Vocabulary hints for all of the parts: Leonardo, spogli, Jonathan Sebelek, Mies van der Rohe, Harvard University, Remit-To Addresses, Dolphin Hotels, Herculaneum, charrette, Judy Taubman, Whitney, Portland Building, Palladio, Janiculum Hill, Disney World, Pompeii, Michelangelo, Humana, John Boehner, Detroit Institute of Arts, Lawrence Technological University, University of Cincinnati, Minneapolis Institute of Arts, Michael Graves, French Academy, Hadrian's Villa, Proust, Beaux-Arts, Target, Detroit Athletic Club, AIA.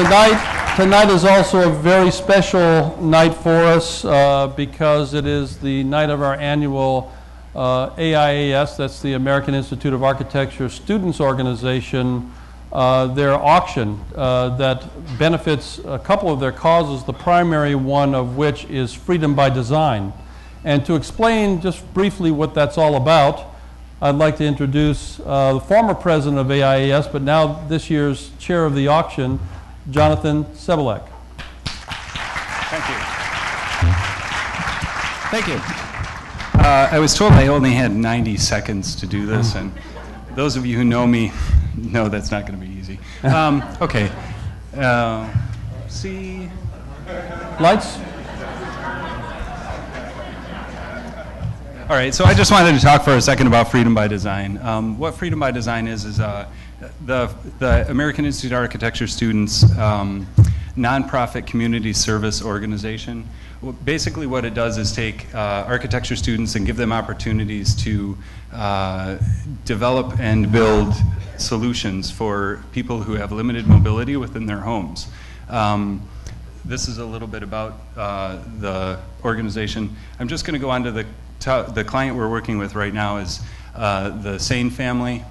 Tonight is also a very special night for us because it is the night of our annual AIAS, that's the American Institute of Architecture Students Organization, their auction that benefits a couple of their causes, the primary one of which is freedom by design. And to explain just briefly what that's all about, I'd like to introduce the former president of AIAS, but now this year's chair of the auction, Jonathan Sebelek. Thank you. Thank you. I was told I only had 90 seconds to do this, and those of you who know me know that's not going to be easy. Okay. See? Lights? All right, so I just wanted to talk for a second about freedom by design. What freedom by design is the American Institute of Architecture students' nonprofit community service organization. Basically what it does is take architecture students and give them opportunities to develop and build solutions for people who have limited mobility within their homes. This is a little bit about the organization. I'm just going to go on to the client we're working with right now is the Sain family.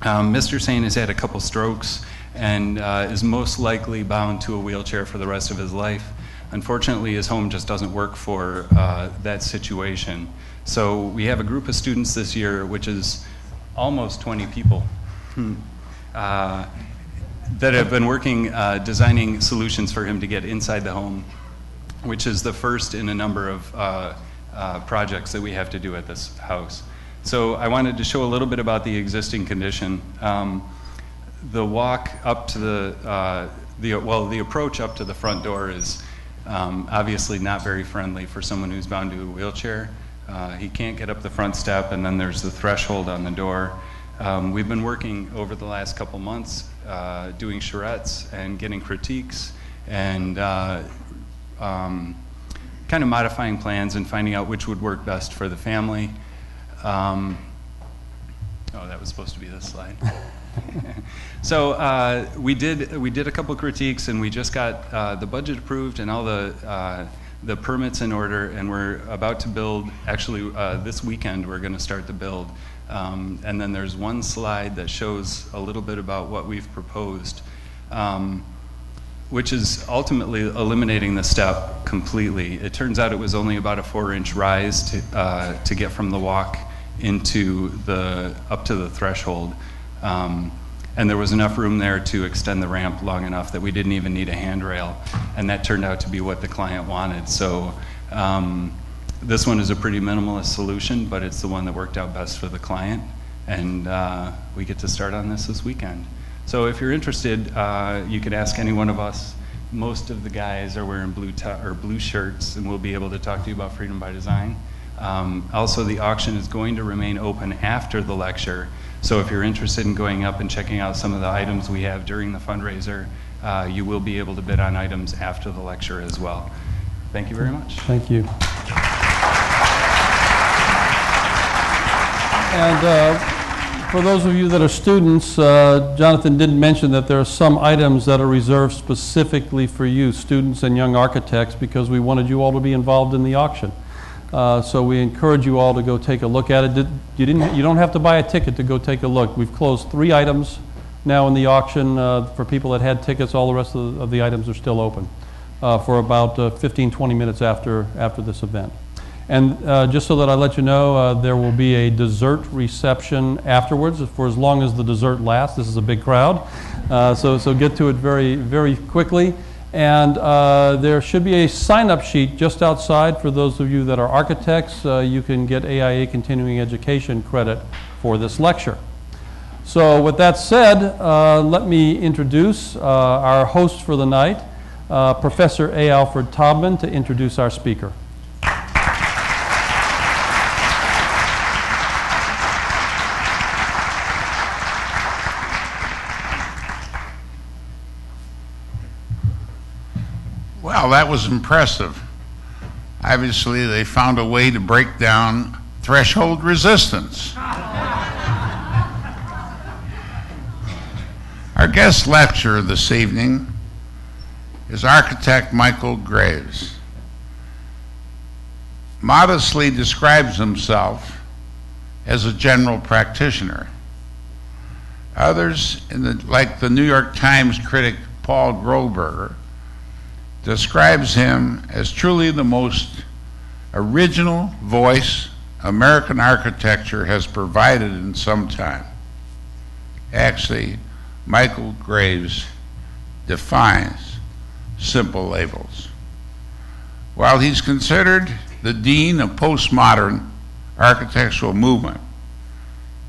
Mr. Sain has had a couple strokes and is most likely bound to a wheelchair for the rest of his life. Unfortunately, his home just doesn't work for that situation. So we have a group of students this year, which is almost 20 people, that have been working designing solutions for him to get inside the home, which is the first in a number of projects that we have to do at this house. So I wanted to show a little bit about the existing condition. The walk up to the approach up to the front door is obviously not very friendly for someone who's bound to a wheelchair. He can't get up the front step, and then there's the threshold on the door. We've been working over the last couple months doing charrettes and getting critiques and kind of modifying plans and finding out which would work best for the family. Oh, that was supposed to be this slide. So we did a couple critiques, and we just got the budget approved and all the permits in order, and we're about to build. Actually, this weekend we're going to start the build. And then there's one slide that shows a little bit about what we've proposed. Which is ultimately eliminating the step completely. It turns out it was only about a 4-inch rise to get from the walk into the up to the threshold, and there was enough room there to extend the ramp long enough that we didn't even need a handrail, and that turned out to be what the client wanted. So this one is a pretty minimalist solution, but it's the one that worked out best for the client, and we get to start on this weekend. So if you're interested, you could ask any one of us. Most of the guys are wearing blue shirts, and we'll be able to talk to you about freedom by design. Also, the auction is going to remain open after the lecture. So if you're interested in going up and checking out some of the items we have during the fundraiser, you will be able to bid on items after the lecture as well. Thank you very much. Thank you. And for those of you that are students, Jonathan did mention that there are some items that are reserved specifically for you, students and young architects, because we wanted you all to be involved in the auction. So we encourage you all to go take a look at it. You don't have to buy a ticket to go take a look. We've closed 3 items now in the auction for people that had tickets. All the rest of the items are still open for about 15, 20 minutes after this event. And just so that I let you know, there will be a dessert reception afterwards for as long as the dessert lasts. This is a big crowd, so get to it very, very quickly. And there should be a sign-up sheet just outside for those of you that are architects. You can get AIA Continuing Education credit for this lecture. So with that said, let me introduce our host for the night, Professor A. Alfred Taubman, to introduce our speaker. Wow, that was impressive. Obviously, they found a way to break down threshold resistance. Our guest lecturer this evening is architect Michael Graves. Modestly describes himself as a general practitioner. Others, like the New York Times critic Paul Goldberger, describes him as truly the most original voice American architecture has provided in some time. Actually, Michael Graves defines simple labels. While he's considered the dean of postmodern architectural movement,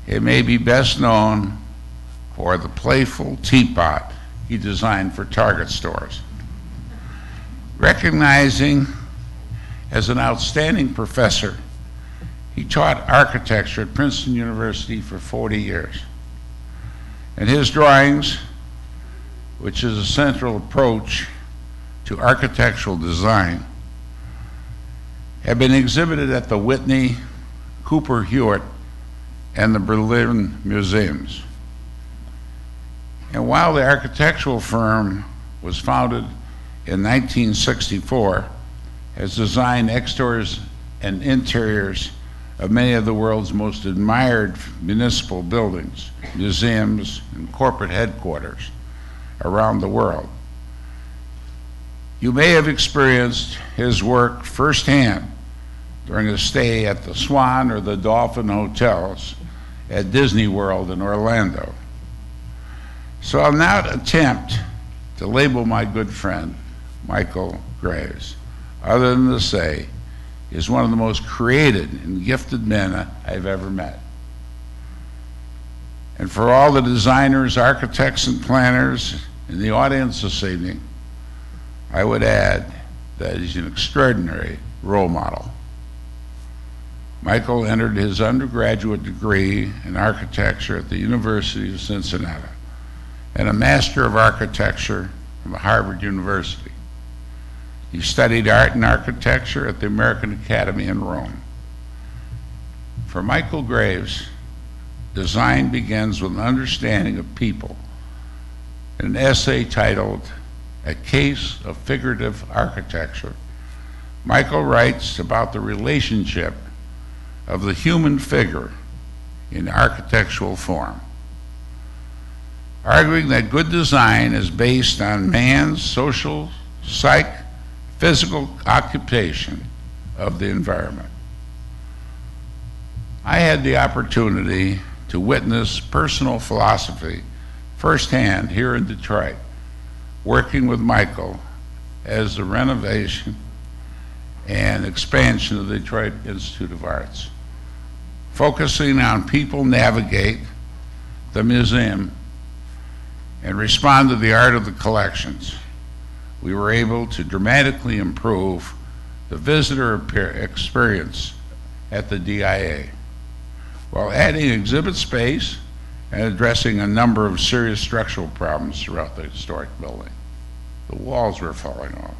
it may be best known for the playful teapot he designed for Target stores. Recognizing as an outstanding professor, he taught architecture at Princeton University for 40 years. And his drawings, which is a central approach to architectural design, have been exhibited at the Whitney, Cooper Hewitt, and the Berlin museums. And while the architectural firm was founded in 1964, has designed exteriors and interiors of many of the world's most admired municipal buildings, museums, and corporate headquarters around the world. You may have experienced his work firsthand during a stay at the Swan or the Dolphin Hotels at Disney World in Orlando. So I'll now attempt to label my good friend, Michael Graves, other than to say is one of the most creative and gifted men I've ever met. And for all the designers, architects, and planners in the audience this evening, I would add that he's an extraordinary role model. Michael entered his undergraduate degree in architecture at the University of Cincinnati and a Master of Architecture from Harvard University. He studied art and architecture at the American Academy in Rome. For Michael Graves, design begins with an understanding of people in an essay titled "A Case of Figurative Architecture." Michael writes about the relationship of the human figure in architectural form, arguing that good design is based on man's social, psyche, physical occupation of the environment. I had the opportunity to witness personal philosophy firsthand here in Detroit, working with Michael as the renovation and expansion of the Detroit Institute of Arts, focusing on people navigate the museum and respond to the art of the collections. We were able to dramatically improve the visitor experience at the DIA, while adding exhibit space and addressing a number of serious structural problems throughout the historic building. The walls were falling off.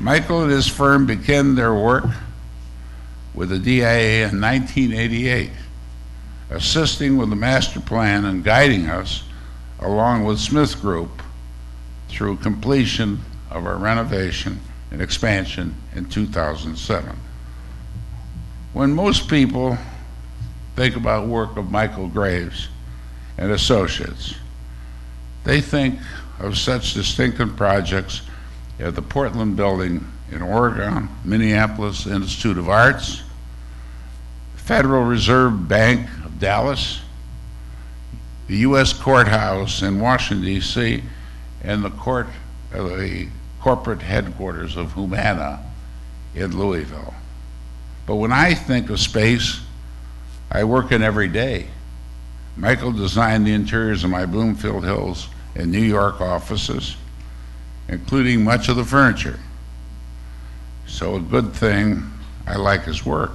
Michael and his firm began their work with the DIA in 1988, assisting with the master plan and guiding us along with Smith Group through completion of our renovation and expansion in 2007. When most people think about work of Michael Graves and associates, they think of such distinctive projects as the Portland Building in Oregon, Minneapolis Institute of Arts, Federal Reserve Bank of Dallas, the U.S. Courthouse in Washington, D.C., and the corporate headquarters of Humana in Louisville. But when I think of space, I work in every day. Michael designed the interiors of my Bloomfield Hills and New York offices, including much of the furniture. So a good thing I like his work.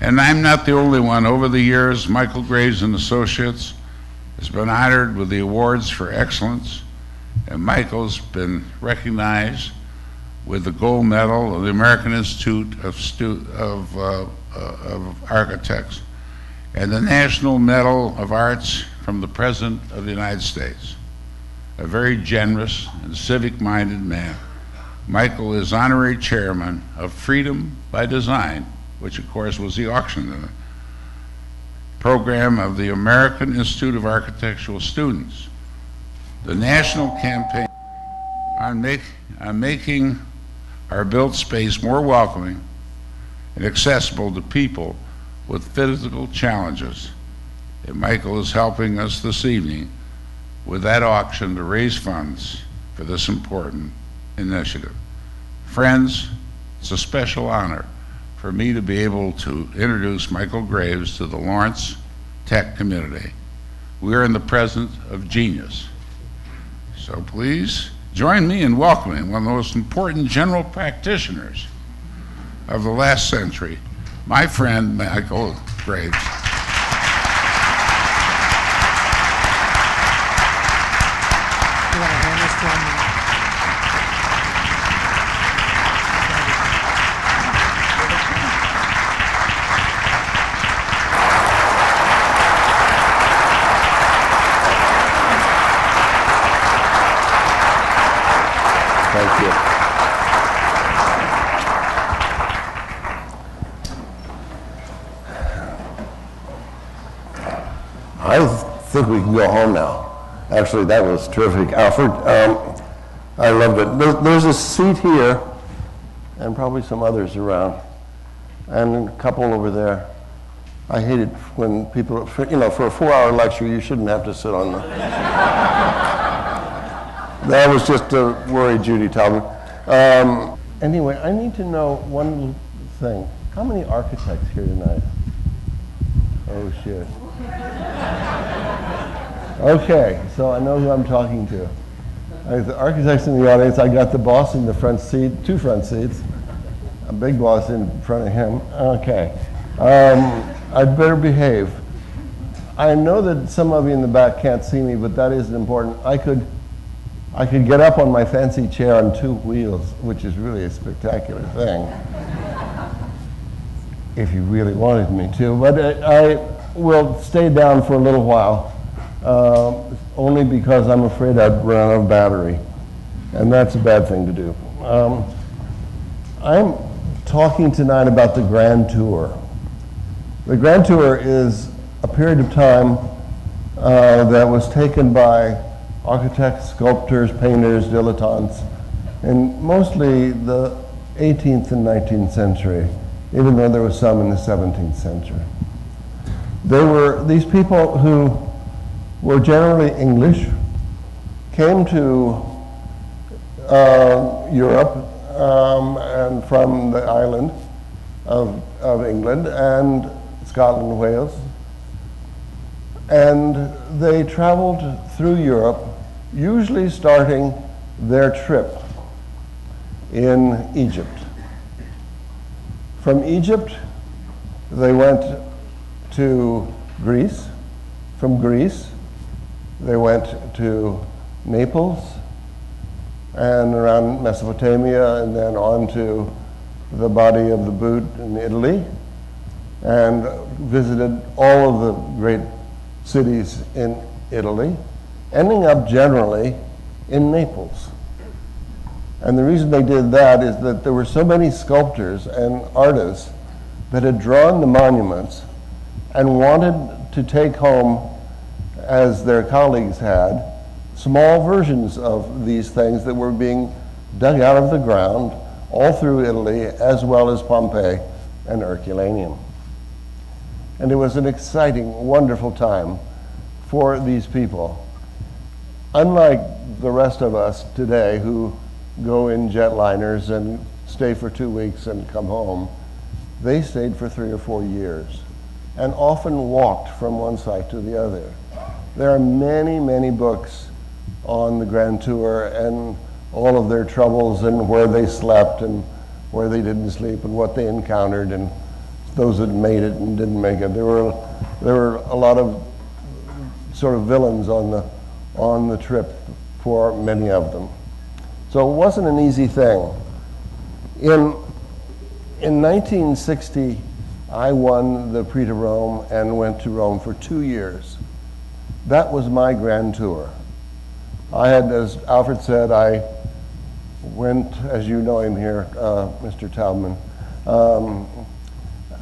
And I'm not the only one. Over the years, Michael Graves and Associates has been honored with the awards for excellence, and Michael's been recognized with the gold medal of the American Institute of Architects and the National Medal of Arts from the President of the United States. a very generous and civic-minded man, Michael is honorary chairman of Freedom by Design, which of course was the auction program of the American Institute of Architectural Students. The national campaign on making our built space more welcoming and accessible to people with physical challenges. And Michael is helping us this evening with that auction to raise funds for this important initiative. Friends, it's a special honor for me to be able to introduce Michael Graves to the Lawrence Tech community. We are in the presence of genius. So please join me in welcoming one of the most important general practitioners of the last century, my friend Michael Graves. I think we can go home now. Actually, that was terrific, Alfred. I loved it. There's a seat here, and probably some others around, and a couple over there. I hate it when people, for a 4-hour lecture, you shouldn't have to sit on the. That was just to worry Judy Taubman. Anyway, I need to know one thing. How many architects here tonight? Oh, shit. Okay, so I know who I'm talking to. The architects in the audience, I got the boss in the front seat, two front seats, a big boss in front of him. Okay, I'd better behave. I know that some of you in the back can't see me, but that isn't important. I could get up on my fancy chair on two wheels, which is really a spectacular thing, if you really wanted me to. But I will stay down for a little while. Only because I'm afraid I'd run out of battery, and that's a bad thing to do. I'm talking tonight about the Grand Tour. The Grand Tour is a period of time that was taken by architects, sculptors, painters, dilettantes, and mostly the 18th and 19th century, even though there was some in the 17th century. They were these people who were generally English, came to Europe and from the island of England and Scotland and Wales. And they traveled through Europe, usually starting their trip in Egypt. From Egypt, they went to Greece. From Greece, they went to Naples and around Mesopotamia and then on to the body of the boot in Italy and visited all of the great cities in Italy, ending up generally in Naples. And the reason they did that is that there were so many sculptors and artists that had drawn the monuments and wanted to take home, as their colleagues had, small versions of these things that were being dug out of the ground all through Italy, as well as Pompeii and Herculaneum. And it was an exciting, wonderful time for these people. Unlike the rest of us today who go in jetliners and stay for 2 weeks and come home, they stayed for 3 or 4 years and often walked from one site to the other. There are many, many books on the Grand Tour and all of their troubles and where they slept and where they didn't sleep and what they encountered and those that made it and didn't make it. There were a lot of sort of villains on the trip for many of them. So it wasn't an easy thing. In 1960, I won the Prix de Rome and went to Rome for 2 years. That was my Grand Tour. I had, as Alfred said, I went, as you know him here, Mr. Taubman.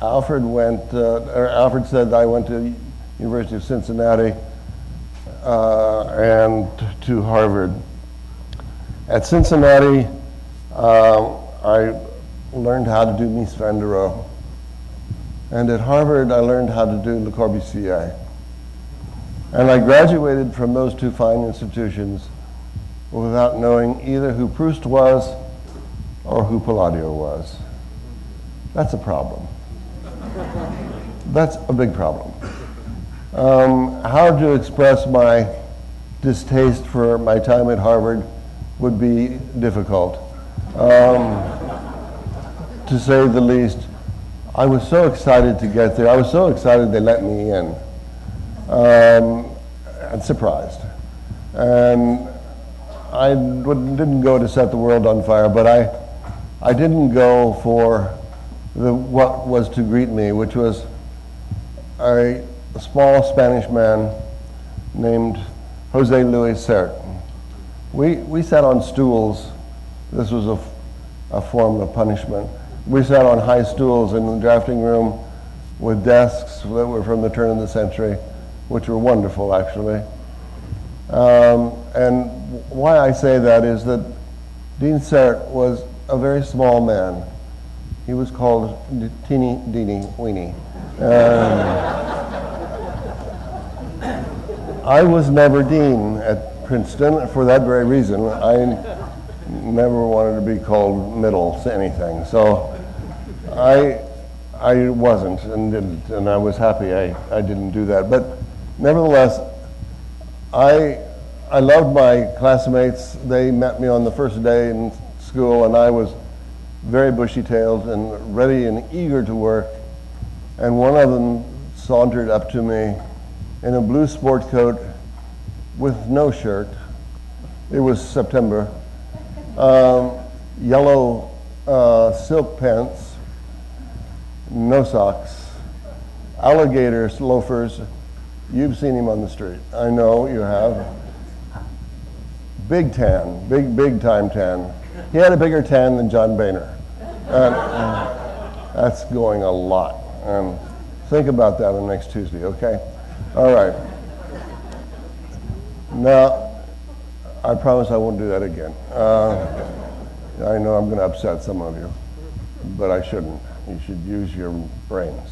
Alfred said I went to University of Cincinnati and to Harvard. At Cincinnati, I learned how to do Mies van der Rohe. And at Harvard, I learned how to do Le Corbusier. And I graduated from those two fine institutions without knowing either who Proust was or who Palladio was. That's a problem. That's a big problem. How to express my distaste for my time at Harvard would be difficult, to say the least. I was so excited to get there. I was so excited they let me in. And surprised. And I didn't go to set the world on fire, but I didn't go for what was to greet me, which was a small Spanish man named Jose Luis Sert. We sat on stools. This was a form of punishment. We sat on high stools in the drafting room with desks that were from the turn of the century, which were wonderful, actually. And why I say that is that Dean Sert was a very small man. He was called Teeny Deeny Weeny. I was never dean at Princeton for that very reason. I never wanted to be called middle anything, so I wasn't and didn't, and I was happy I didn't do that. But nevertheless, I loved my classmates. They met me on the first day in school, and I was very bushy-tailed and ready and eager to work. And one of them sauntered up to me in a blue sport coat with no shirt. It was September. Yellow silk pants, no socks, alligator loafers. You've seen him on the street. I know you have. Big tan, big time tan. He had a bigger tan than John Boehner. That's going a lot. Think about that on next Tuesday, okay? All right. Now, I promise I won't do that again. I know I'm going to upset some of you, but I shouldn't. You should use your brains.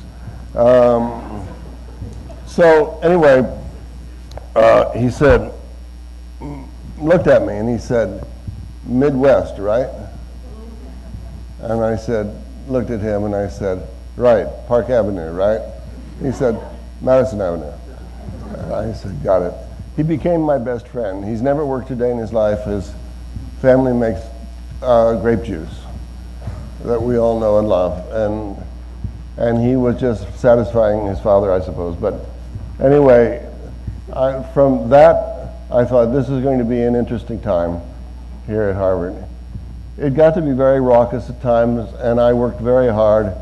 So anyway, he said, looked at me and he said, Midwest, right? And I said, looked at him and I said, right, Park Avenue, right? He said, Madison Avenue. I said, got it. He became my best friend. He's never worked a day in his life. His family makes grape juice that we all know and love. And he was just satisfying his father, I suppose. But anyway, from that, I thought this is going to be an interesting time here at Harvard. It got to be very raucous at times, and I worked very hard.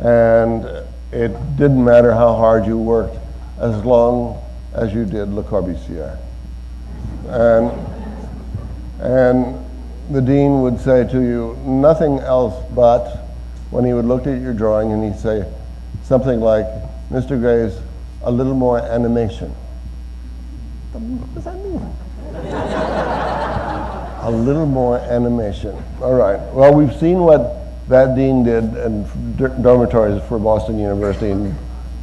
And it didn't matter how hard you worked, as long as you did Le Corbusier. And the dean would say to you, nothing else but, when he would look at your drawing and he'd say something like, Mr. Graves, a little more animation. What does that mean? A little more animation. All right, well, we've seen what that dean did in dormitories for Boston University and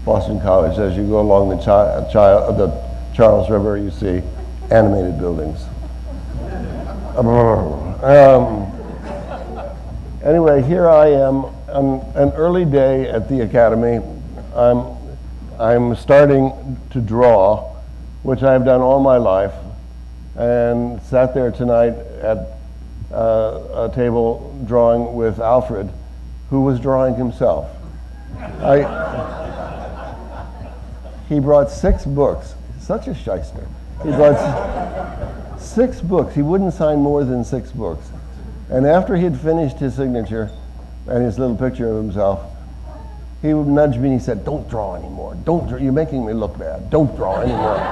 Boston College. As you go along the Charles River, you see animated buildings. Anyway, here I am on an early day at the Academy. I'm starting to draw, which I've done all my life, and sat there tonight at a table drawing with Alfred, who was drawing himself. He brought 6 books. Such a shyster. He brought 6 books. He wouldn't sign more than 6 books. And after he had finished his signature and his little picture of himself, he would nudge me and he said, don't draw anymore. Don't draw. You're making me look bad. Don't draw anymore.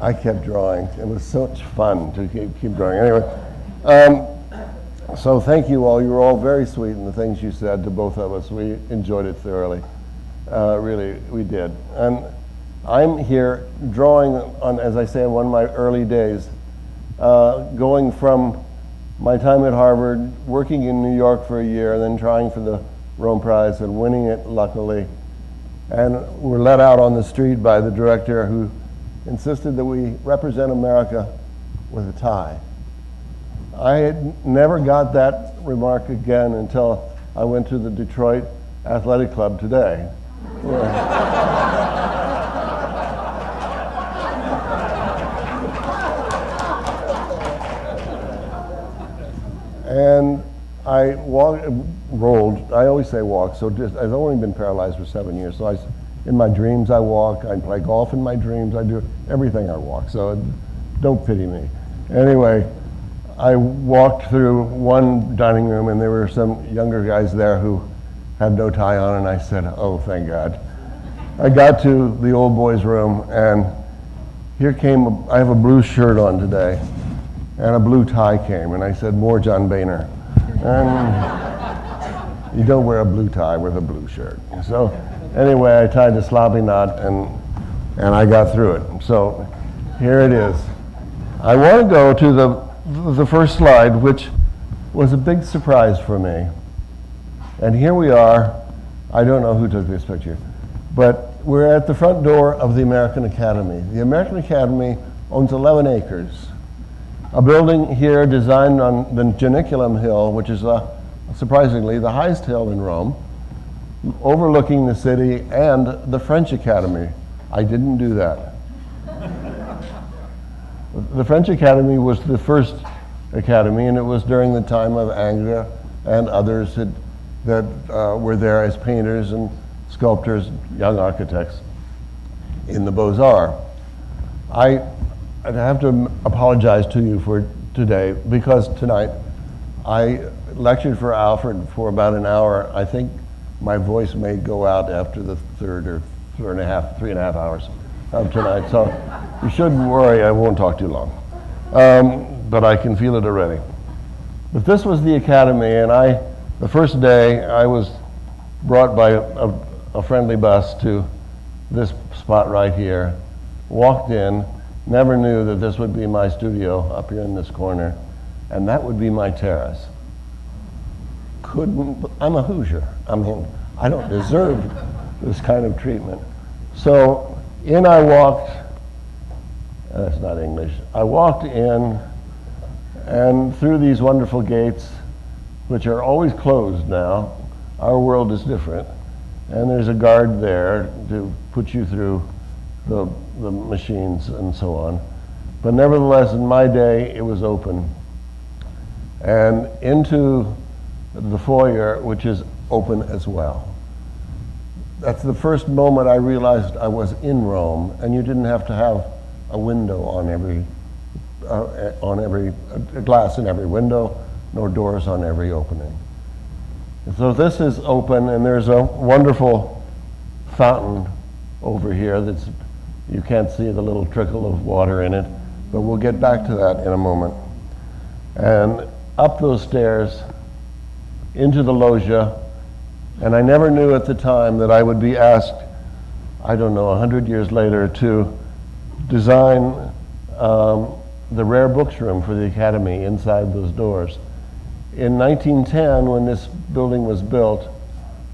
I kept drawing. It was so much fun to keep drawing. Anyway, so thank you all. You were all very sweet in the things you said to both of us. We enjoyed it thoroughly. Really, we did. And I'm here drawing on, as I say, one of my early days, going from my time at Harvard, working in New York for a year, and then trying for the Rome Prize and winning it, luckily. And we're let out on the street by the director, who insisted that we represent America with a tie. I had never got that remark again until I went to the Detroit Athletic Club today. And I rolled. I always say walk. So just, I've only been paralyzed for 7 years. So in my dreams I walk. I play golf in my dreams. I do everything I walk. So don't pity me. Anyway, I walked through one dining room, and there were some younger guys there who had no tie on, and I said, "Oh, thank God." I got to the old boys' room, and here came. I have a blue shirt on today. And a blue tie came, and I said, "More John Boehner." And you don't wear a blue tie with a blue shirt. So anyway, I tied a sloppy knot, and I got through it. So here it is. I want to go to the first slide, which was a big surprise for me. And here we are. I don't know who took this picture, but we're at the front door of the American Academy. The American Academy owns 11 acres. A building here designed on the Janiculum Hill, which is surprisingly the highest hill in Rome, overlooking the city and the French Academy. I didn't do that. The French Academy was the first academy, and it was during the time of Ingres and others that were there as painters and sculptors, young architects in the Beaux-Arts. I have to apologize to you for today, because tonight I lectured for Alfred for about an hour. I think my voice may go out after the three and a half hours of tonight. So you shouldn't worry, I won't talk too long. But I can feel it already. But this was the Academy, and the first day I was brought by a friendly bus to this spot right here, walked in, never knew that this would be my studio up here in this corner, and that would be my terrace. I'm a Hoosier. I mean, I don't deserve this kind of treatment. So in I walked, that's not English. I walked in, and through these wonderful gates, which are always closed now, our world is different, and there's a guard there to put you through the machines and so on. But nevertheless, in my day, it was open. And into the foyer, which is open as well. That's the first moment I realized I was in Rome, and you didn't have to have a window a glass in every window, nor doors on every opening. And so this is open, and there's a wonderful fountain over here you can't see the little trickle of water in it, but we'll get back to that in a moment. And up those stairs, into the loggia, and I never knew at the time that I would be asked, I don't know, 100 years later, to design the rare books room for the Academy inside those doors. In 1910, when this building was built,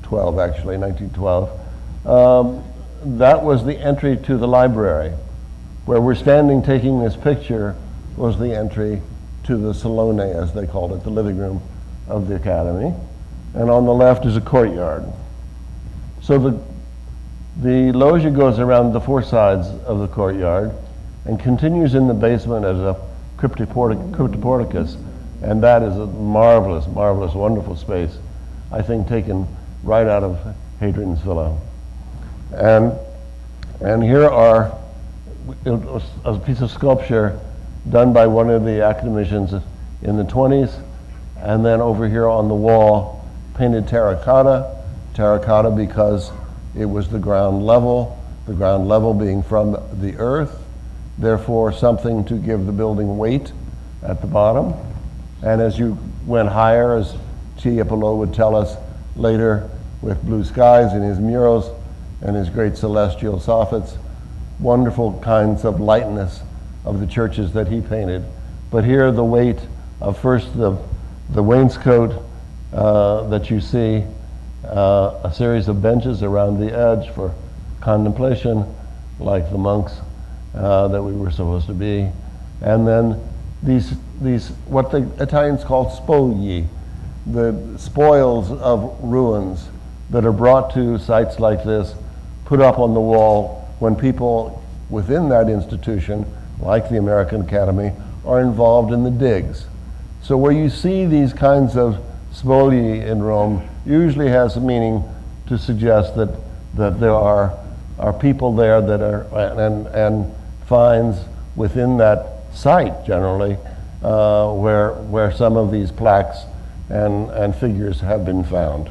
12 actually, 1912, that was the entry to the library. Where we're standing taking this picture was the entry to the salone, as they called it, the living room of the Academy. And on the left is a courtyard. So the loggia goes around the four sides of the courtyard and continues in the basement as a cryptoporticus. And that is a marvelous, marvelous, wonderful space, I think taken right out of Hadrian's Villa. And here are a piece of sculpture done by one of the academicians in the 20s, and then over here on the wall, painted terracotta because it was the ground level being from the earth, therefore something to give the building weight at the bottom. And as you went higher, as Tiepolo would tell us later with blue skies in his murals and his great celestial soffits, wonderful kinds of lightness of the churches that he painted. But here the weight of first the wainscot that you see, a series of benches around the edge for contemplation, like the monks that we were supposed to be. And then these what the Italians call spogli, the spoils of ruins that are brought to sites like this, put up on the wall when people within that institution, like the American Academy, are involved in the digs. So where you see these kinds of spogli in Rome usually has a meaning to suggest that there are people there that are, and finds within that site generally, where some of these plaques and figures have been found.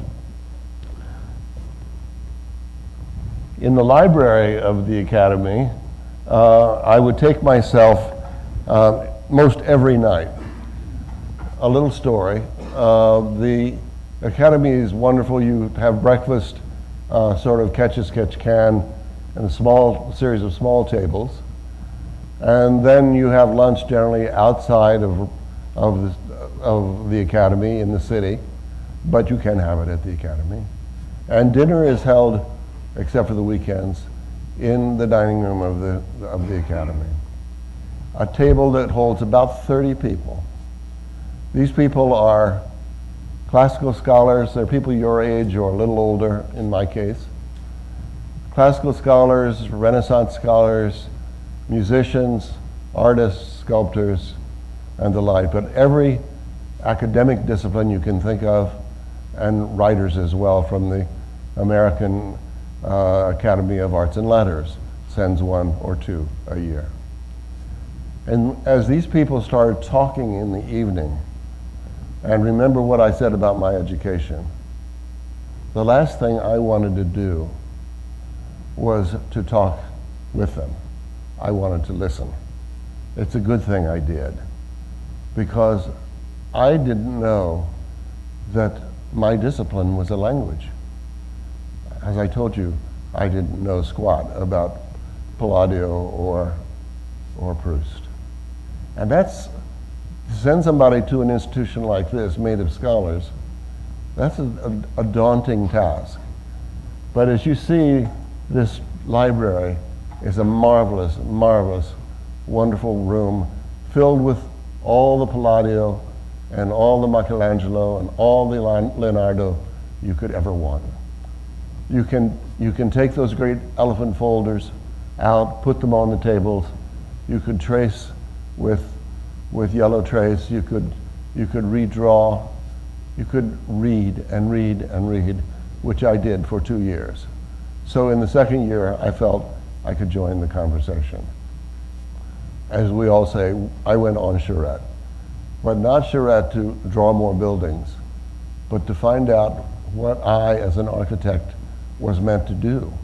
In the library of the Academy, I would take myself most every night. A little story. The Academy is wonderful. You have breakfast, sort of catch-as-catch-can, and a series of small tables. And then you have lunch generally outside of the Academy in the city, but you can have it at the Academy. And dinner is held, except for the weekends, in the dining room of the Academy. A table that holds about 30 people. These people are classical scholars. They're people your age or a little older, in my case. Classical scholars, Renaissance scholars, musicians, artists, sculptors, and the like. But every academic discipline you can think of, and writers as well, from the American Academy of Arts and Letters sends one or two a year. And as these people started talking in the evening, and remember what I said about my education, the last thing I wanted to do was to talk with them. I wanted to listen. It's a good thing I did, because I didn't know that my discipline was a language. As I told you, I didn't know squat about Palladio or Proust. And that's, to send somebody to an institution like this, made of scholars, that's a daunting task. But as you see, this library is a marvelous, marvelous, wonderful room filled with all the Palladio and all the Michelangelo and all the Leonardo you could ever want. You can take those great elephant folders out, put them on the tables. You could trace with yellow trace. You could redraw. You could read and read and read, which I did for 2 years. So in the second year, I felt I could join the conversation. As we all say, I went on charrette, but not charrette to draw more buildings, but to find out what I, as an architect, was meant to do.